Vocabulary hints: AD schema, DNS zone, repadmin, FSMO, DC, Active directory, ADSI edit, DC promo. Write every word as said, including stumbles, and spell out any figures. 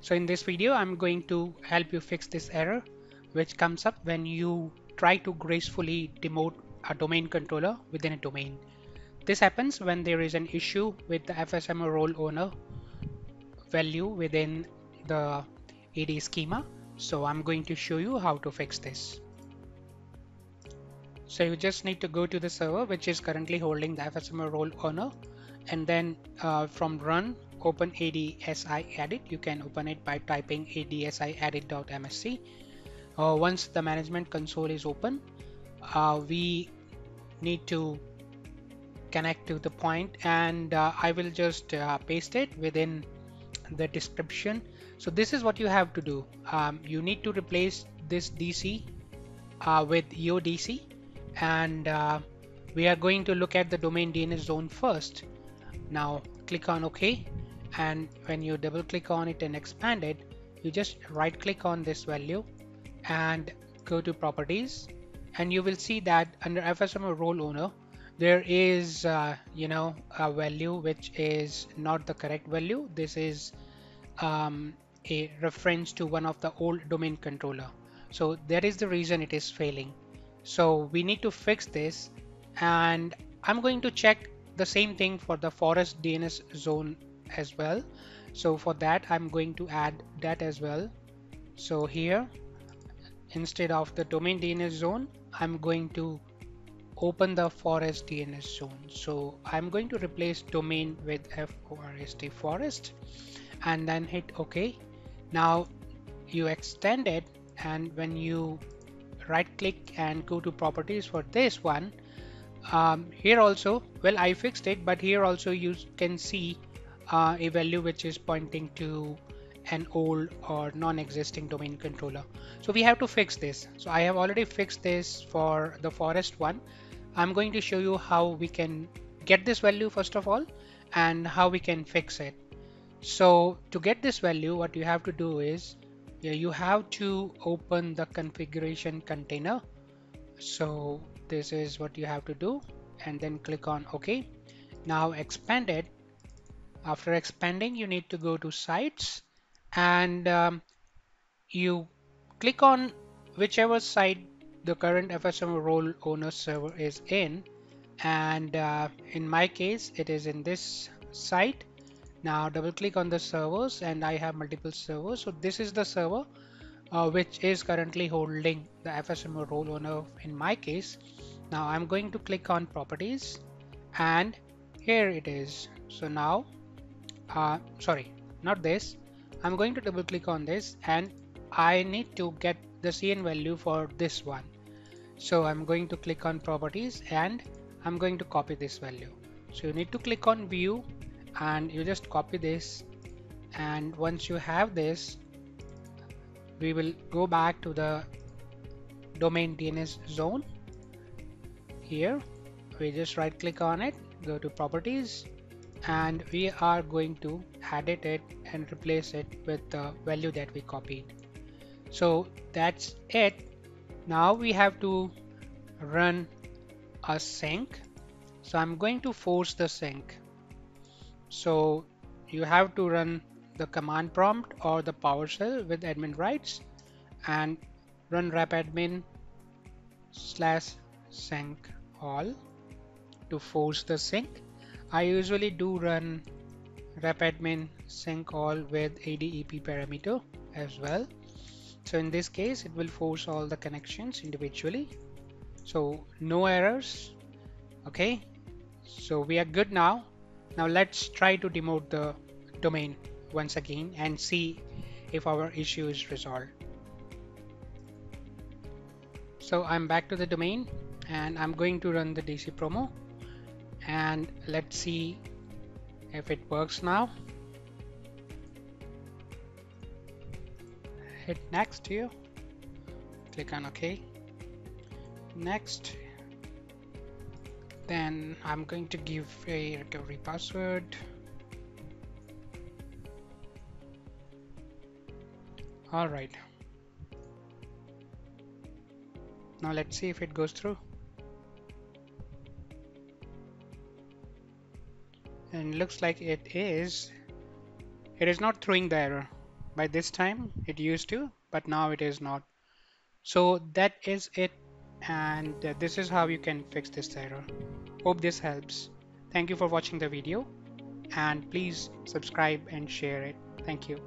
So in this video, I'm going to help you fix this error which comes up when you try to gracefully demote a domain controller within a domain. This happens when there is an issue with the F S M O role owner value within the A D schema. So I'm going to show you how to fix this. So you just need to go to the server which is currently holding the F S M O role owner, and then uh, from run open A D S I edit. You can open it by typing A D S I edit dot M S C. Uh, once the management console is open, uh, we need to connect to the point, and uh, I will just uh, paste it within the description. So this is what you have to do. Um, you need to replace this D C uh, with your D C, and uh, we are going to look at the domain D N S zone first. Now click on OK, and when you double click on it and expand it, you just right click on this value and go to properties, and you will see that under F S M O role owner there is uh, you know a value which is not the correct value. This is um, a reference to one of the old domain controller, so that is the reason it is failing. So we need to fix this, and I'm going to check the same thing for the forest D N S zone as well. So for that I'm going to add that as well. So here, instead of the domain D N S zone, I'm going to open the forest D N S zone. So I'm going to replace domain with F O R S T forest, and then hit OK. Now you extend it, and when you right click and go to properties for this one, um, here also, well, I fixed it, but here also you can see uh, a value which is pointing to an old or non-existing domain controller. So we have to fix this. So I have already fixed this for the forest one. I'm going to show you how we can get this value first of all, and how we can fix it. So to get this value, what you have to do is you have to open the configuration container. So this is what you have to do, and then click on OK. Now expand it. After expanding, you need to go to sites, and um, you click on whichever site the current F S M O role owner server is in, and uh, in my case it is in this site. Now double click on the servers, and I have multiple servers, so this is the server uh, which is currently holding the F S M O role owner in my case. Now I'm going to click on properties, and here it is. So now uh, sorry, not this, I'm going to double click on this, and I need to get the C N value for this one. So I'm going to click on properties, and I'm going to copy this value. So you need to click on view, and you just copy this, and once you have this, we will go back to the domain D N S zone. Here we just right click on it, go to properties, and we are going to edit it and replace it with the value that we copied. So that's it. Now we have to run a sync. So I'm going to force the sync. So you have to run the command prompt or the PowerShell with admin rights, and run repadmin slash sync all to force the sync. I usually do run repadmin sync all with A D E P parameter as well. So in this case, it will force all the connections individually. So no errors. Okay, so we are good now. Now let's try to demote the domain once again and see if our issue is resolved. So I'm back to the domain, and I'm going to run the D C promo, and let's see if it works now. Hit next here, click on OK, next, then I'm going to give a recovery password. All right, now let's see if it goes through. And looks like it is it is not throwing the error, By this time it used to, but now it is not. So that is it, and this is how you can fix this error. Hope this helps. Thank you for watching the video, and please subscribe and share it. Thank you.